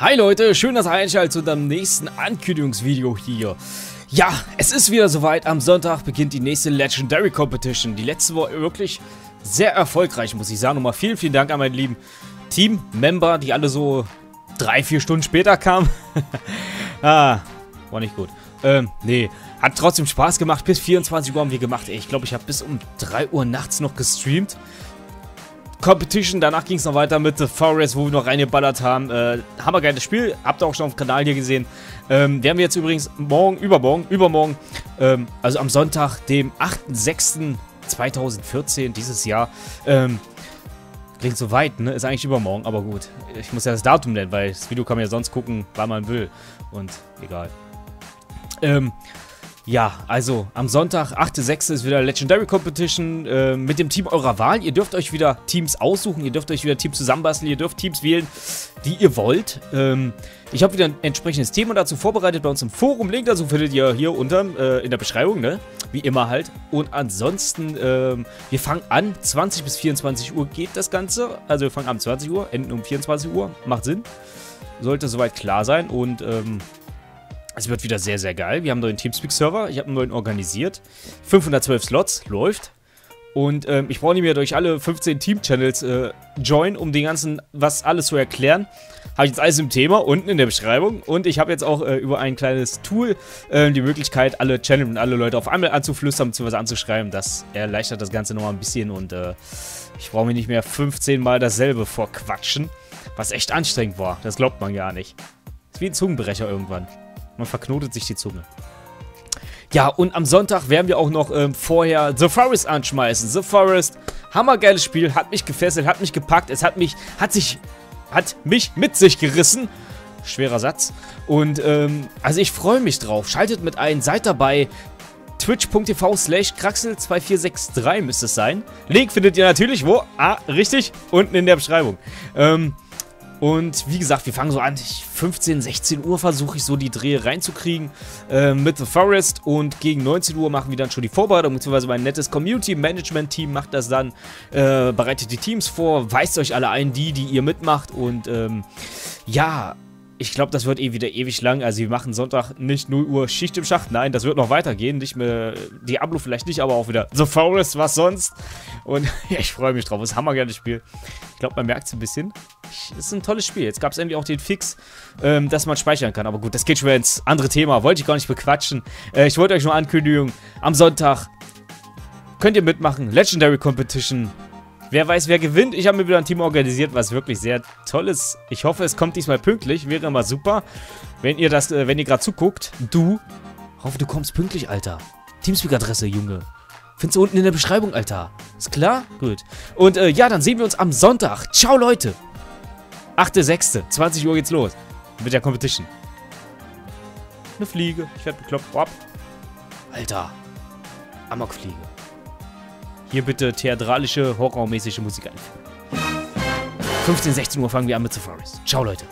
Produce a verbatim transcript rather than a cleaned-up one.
Hi Leute, schön, dass ihr einschaltet zu unserem nächsten Ankündigungsvideo hier. Ja, es ist wieder soweit, am Sonntag beginnt die nächste Legendary Competition. Die letzte war wirklich sehr erfolgreich, muss ich sagen. Nochmal vielen, vielen Dank an meine lieben Team-Member, die alle so drei, vier Stunden später kamen. ah, war nicht gut. Ähm, nee, hat trotzdem Spaß gemacht. Bis vierundzwanzig Uhr haben wir gemacht. Ey, ich glaube, ich habe bis um drei Uhr nachts noch gestreamt. Competition, danach ging es noch weiter mit The Forest, wo wir noch reingeballert haben. Äh, hammergeiles Spiel, habt ihr auch schon auf dem Kanal hier gesehen. Ähm, werden wir jetzt übrigens morgen, übermorgen, übermorgen, ähm, also am Sonntag, dem achten sechsten zweitausendvierzehn, dieses Jahr, ähm, klingt so weit, ne? Ist eigentlich übermorgen, aber gut. Ich muss ja das Datum nennen, weil das Video kann man ja sonst gucken, wann man will. Und egal. Ähm, Ja, also am Sonntag, achten sechsten ist wieder Legendary Competition äh, mit dem Team eurer Wahl. Ihr dürft euch wieder Teams aussuchen, ihr dürft euch wieder Teams zusammenbasteln, ihr dürft Teams wählen, die ihr wollt. Ähm, ich habe wieder ein entsprechendes Thema dazu vorbereitet bei uns im Forum. Link dazu findet ihr hier unten äh, in der Beschreibung, ne? Wie immer halt. Und ansonsten, ähm, wir fangen an, zwanzig bis vierundzwanzig Uhr geht das Ganze. Also wir fangen an zwanzig Uhr, enden um vierundzwanzig Uhr, macht Sinn. Sollte soweit klar sein und ähm... es wird wieder sehr, sehr geil. Wir haben einen neuen Teamspeak-Server. Ich habe einen neuen organisiert. fünfhundertzwölf Slots. Läuft. Und ähm, ich brauche nicht mehr durch alle fünfzehn Team-Channels äh, join, um den ganzen, was alles zu erklären. Habe ich jetzt alles im Thema, unten in der Beschreibung. Und ich habe jetzt auch äh, über ein kleines Tool äh, die Möglichkeit, alle Channel und alle Leute auf einmal anzuflüstern bzw. anzuschreiben. Das erleichtert das Ganze nochmal ein bisschen. Und äh, ich brauche mir nicht mehr fünfzehn Mal dasselbe vorquatschen. Was echt anstrengend war. Das glaubt man gar nicht. Ist wie ein Zungenbrecher irgendwann. Man verknotet sich die Zunge. Ja, und am Sonntag werden wir auch noch ähm, vorher The Forest anschmeißen. The Forest, hammergeiles Spiel, hat mich gefesselt, hat mich gepackt, es hat mich, hat sich, hat mich mit sich gerissen. Schwerer Satz. Und, ähm, also ich freue mich drauf. Schaltet mit ein, seid dabei. twitch punkt t v slash kraxel zwei vier sechs drei müsste es sein. Link findet ihr natürlich wo? Ah, richtig, unten in der Beschreibung. Ähm, Und wie gesagt, wir fangen so an, fünfzehn, sechzehn Uhr versuche ich so die Drehe reinzukriegen äh, mit The Forest. Und gegen neunzehn Uhr machen wir dann schon die Vorbereitung, beziehungsweise mein nettes Community-Management-Team macht das dann, äh, bereitet die Teams vor, weist euch alle ein, die, die ihr mitmacht. Und ähm, ja, ich glaube, das wird eh wieder ewig lang. Also wir machen Sonntag nicht null Uhr Schicht im Schacht, nein, das wird noch weitergehen. Nicht mehr Diablo vielleicht nicht, aber auch wieder The Forest, was sonst. Und ja, ich freue mich drauf, das ist ein hammergeiles Spiel. Ich glaube, man merkt es ein bisschen. Das ist ein tolles Spiel. Jetzt gab es endlich auch den Fix, ähm, dass man speichern kann. Aber gut, das geht schon wieder ins andere Thema. Wollte ich gar nicht bequatschen. Äh, ich wollte euch nur ankündigen, am Sonntag könnt ihr mitmachen. Legendary Competition. Wer weiß, wer gewinnt. Ich habe mir wieder ein Team organisiert, was wirklich sehr toll ist. Ich hoffe, es kommt diesmal pünktlich. Wäre immer super. Wenn ihr das, äh, wenn ihr gerade zuguckt, du, hoffe, du kommst pünktlich, Alter. Teamspeak-Adresse, Junge. Findest du unten in der Beschreibung, Alter. Ist klar? Gut. Und äh, ja, dann sehen wir uns am Sonntag. Ciao, Leute. achten sechsten zwanzig Uhr geht's los. Mit der Competition. Eine Fliege. Ich werde bekloppt. Boah. Alter. Amokfliege. Hier bitte theatralische, horrormäßige Musik einfügen. fünfzehn, sechzehn Uhr fangen wir an mit The Forest. Ciao, Leute.